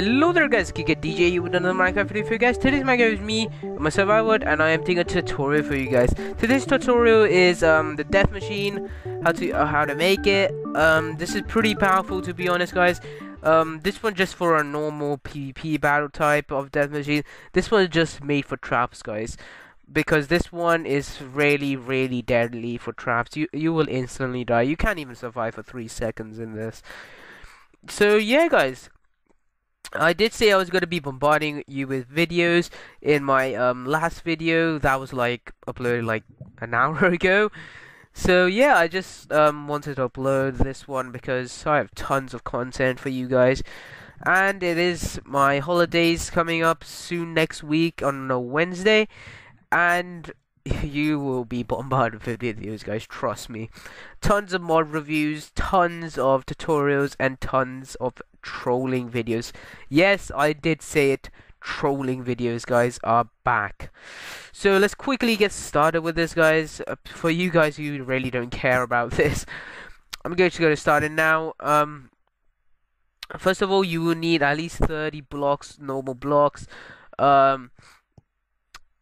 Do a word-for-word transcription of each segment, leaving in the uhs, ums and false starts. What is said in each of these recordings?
Hello there guys, KikiDJ here with another Minecraft video for you guys. Today's Minecraft is me, my survivor, and I am doing a tutorial for you guys. Today's tutorial is um, the death machine, how to uh, how to make it. Um, this is pretty powerful to be honest guys. Um, this one just for a normal PvP battle type of death machine. This one is just made for traps guys, because this one is really really deadly for traps. You, you will instantly die. You can't even survive for three seconds in this. So yeah guys, I did say I was going to be bombarding you with videos in my um, last video that was like uploaded like an hour ago. So yeah, I just um, wanted to upload this one because I have tons of content for you guys, and it is my holidays coming up soon next week on a Wednesday, and you will be bombarded with videos guys, trust me. Tons of mod reviews, tons of tutorials, and tons of trolling videos. Yes, I did say it, trolling videos guys are back. So let's quickly get started with this guys. Uh, for you guys who really don't care about this, I'm going to go to starting now. Um, first of all, you will need at least thirty blocks, normal blocks, um,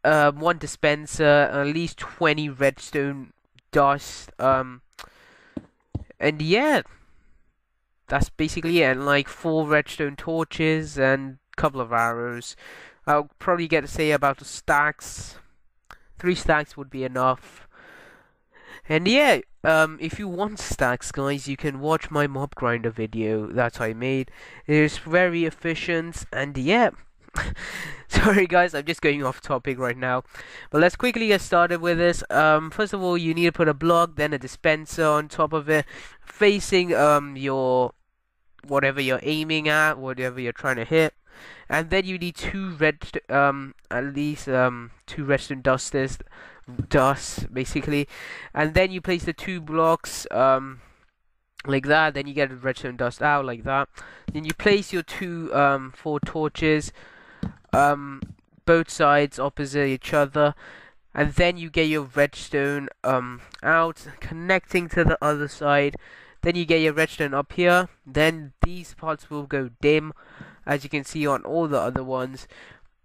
Um, one dispenser, at least twenty redstone dust, um, and yeah, that's basically it, and like four redstone torches and a couple of arrows. I'll probably get to say about the stacks, three stacks would be enough. And yeah, um, if you want stacks guys, you can watch my mob grinder video that I made. It is very efficient, and yeah. Sorry guys, I'm just going off topic right now, but let's quickly get started with this. Um, first of all, you need to put a block, then a dispenser on top of it, facing um, your whatever you're aiming at, whatever you're trying to hit, and then you need two red, um, at least um, two redstone dusters, dust basically, and then you place the two blocks um, like that. Then you get the redstone dust out like that. Then you place your two um, four torches. Um, both sides opposite each other, and then you get your redstone um, out, connecting to the other side. Then you get your redstone up here. Then these parts will go dim, as you can see on all the other ones.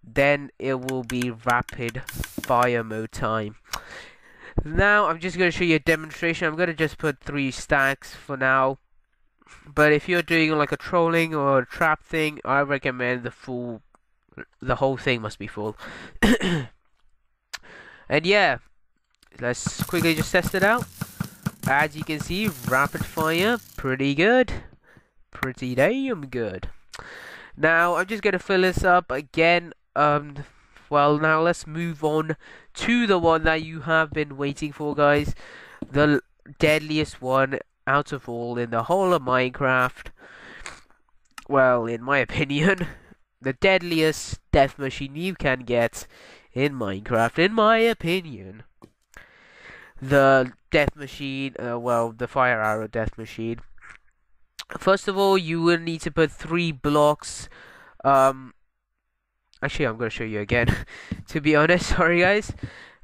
Then it will be rapid fire mode time. Now I'm just going to show you a demonstration. I'm going to just put three stacks for now, but if you're doing like a trolling or a trap thing, I recommend the full. The whole thing must be full. And yeah, let's quickly just test it out. As you can see, rapid fire, pretty good, pretty damn good. Now I'm just gonna fill this up again. Um, well, now let's move on to the one that you have been waiting for, guys. The deadliest one out of all in the whole of Minecraft. Well, in my opinion. The deadliest death machine you can get in Minecraft, in my opinion. The death machine, uh, well, the fire arrow death machine. First of all, you will need to put three blocks. Um, actually, I'm going to show you again, to be honest. Sorry, guys.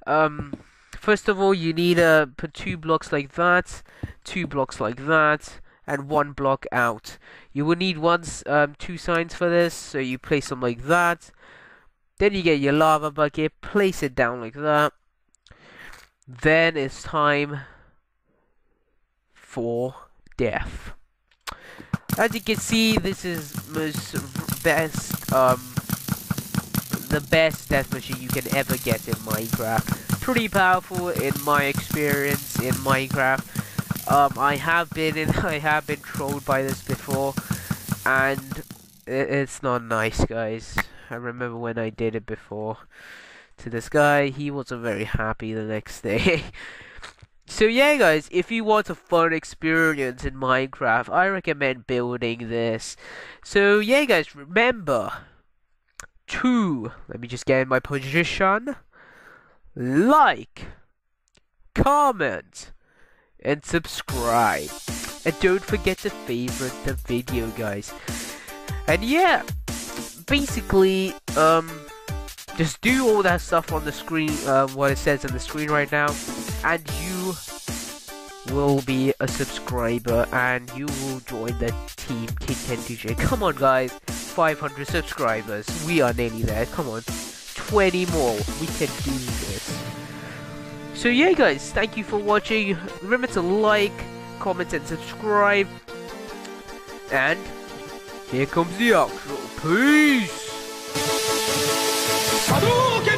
Um, first of all, you need to uh, put two blocks like that, two blocks like that, and one block out. You will need one, um, two signs for this, so you place them like that. Then you get your lava bucket, place it down like that. Then it's time for death. As you can see, this is most best, um, the best death machine you can ever get in Minecraft. Pretty powerful in my experience in Minecraft. Um, I have been in, I have been trolled by this before, and it, it's not nice, guys. I remember when I did it before to this guy. He wasn't very happy the next day. So yeah, guys, if you want a fun experience in Minecraft, I recommend building this. So yeah, guys, remember to let me just get in my position. Like, comment, and subscribe, and don't forget to favorite the video guys. And yeah, basically um just do all that stuff on the screen, uh, what it says on the screen right now, and you will be a subscriber and you will join the team KikiDJ. Come on guys, five hundred subscribers. We are nearly there. Come on, twenty more. We can do this. So yeah, guys, thank you for watching. Remember to like, comment, and subscribe. And here comes the outro. Peace.